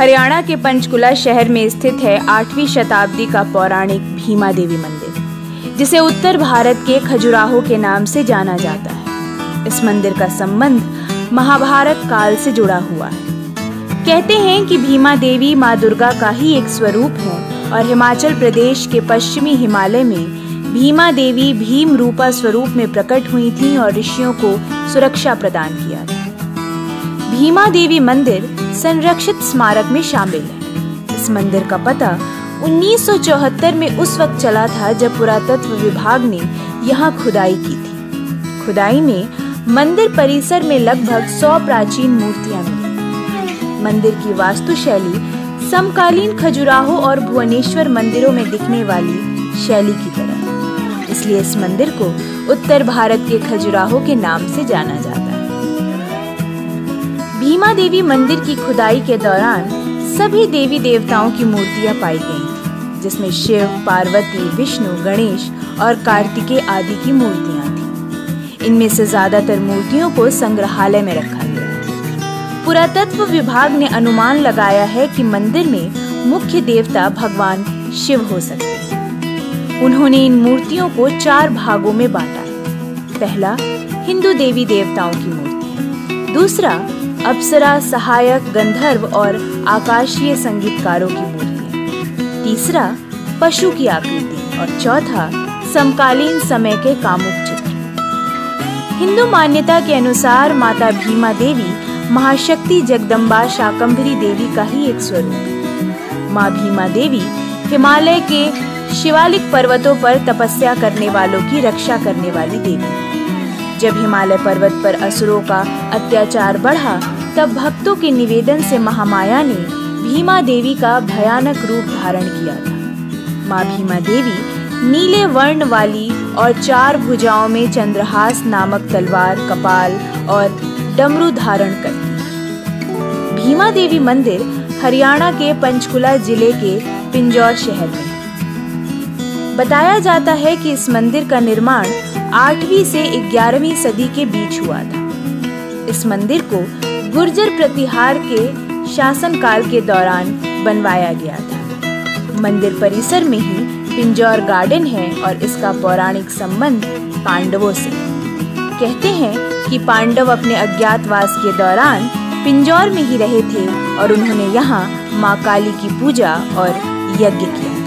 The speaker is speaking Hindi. हरियाणा के पंचकुला शहर में स्थित है 8वीं शताब्दी का पौराणिक भीमा देवी मंदिर, जिसे उत्तर भारत के खजुराहो के नाम से जाना जाता है। इस मंदिर का संबंध महाभारत काल से जुड़ा हुआ है। कहते हैं कि भीमा देवी माँ दुर्गा का ही एक स्वरूप है और हिमाचल प्रदेश के पश्चिमी हिमालय में भीमा देवी भीम रूपा स्वरूप में प्रकट हुई थी और ऋषियों को सुरक्षा प्रदान किया था। भीमा देवी मंदिर संरक्षित स्मारक में शामिल है। इस मंदिर का पता 1974 में उस वक्त चला था जब पुरातत्व विभाग ने यहाँ खुदाई की थी। खुदाई में मंदिर परिसर में लगभग 100 प्राचीन मूर्तियां मिली। मंदिर की वास्तुशैली समकालीन खजुराहो और भुवनेश्वर मंदिरों में दिखने वाली शैली की तरह है, इसलिए इस मंदिर को उत्तर भारत के खजुराहो के नाम से जाना जाता है। भीमा देवी मंदिर की खुदाई के दौरान सभी देवी देवताओं की मूर्तियां पाई गई थी, जिसमें शिव, पार्वती, विष्णु, गणेश और कार्तिकेय आदि की मूर्तियां थीं। इनमें से ज्यादातर मूर्तियों को संग्रहालय में रखा गया। पुरातत्व विभाग ने अनुमान लगाया है कि मंदिर में मुख्य देवता भगवान शिव हो सकते हैं। उन्होंने इन मूर्तियों को 4 भागों में बांटा। पहला, हिंदू देवी देवताओं की मूर्ति। दूसरा, अप्सरा, सहायक, गंधर्व और आकाशीय संगीतकारों की मूर्तियां। तीसरा, पशु की आकृति और चौथा, समकालीन समय के कामुक चित्र। हिंदू मान्यता के अनुसार माता भीमा देवी महाशक्ति जगदम्बा शाकंभरी देवी का ही एक स्वरूप है। माँ भीमा देवी हिमालय के शिवालिक पर्वतों पर तपस्या करने वालों की रक्षा करने वाली देवी। जब हिमालय पर्वत पर असुरों का अत्याचार बढ़ा, तब भक्तों के निवेदन से महामाया ने भीमा देवी का भयानक रूप धारण किया था। माँ भीमा देवी नीले वर्ण वाली और 4 भुजाओं में चंद्रहास नामक तलवार, कपाल और डमरू धारण करती। भीमा देवी मंदिर हरियाणा के पंचकुला जिले के पिंजौर शहर में है। बताया जाता है कि इस मंदिर का निर्माण 8वीं से 11वीं सदी के बीच हुआ था। इस मंदिर को गुर्जर प्रतिहार के शासनकाल के दौरान बनवाया गया था। मंदिर परिसर में ही पिंजौर गार्डन है और इसका पौराणिक संबंध पांडवों से। कहते हैं कि पांडव अपने अज्ञातवास के दौरान पिंजौर में ही रहे थे और उन्होंने यहाँ माँ काली की पूजा और यज्ञ किया।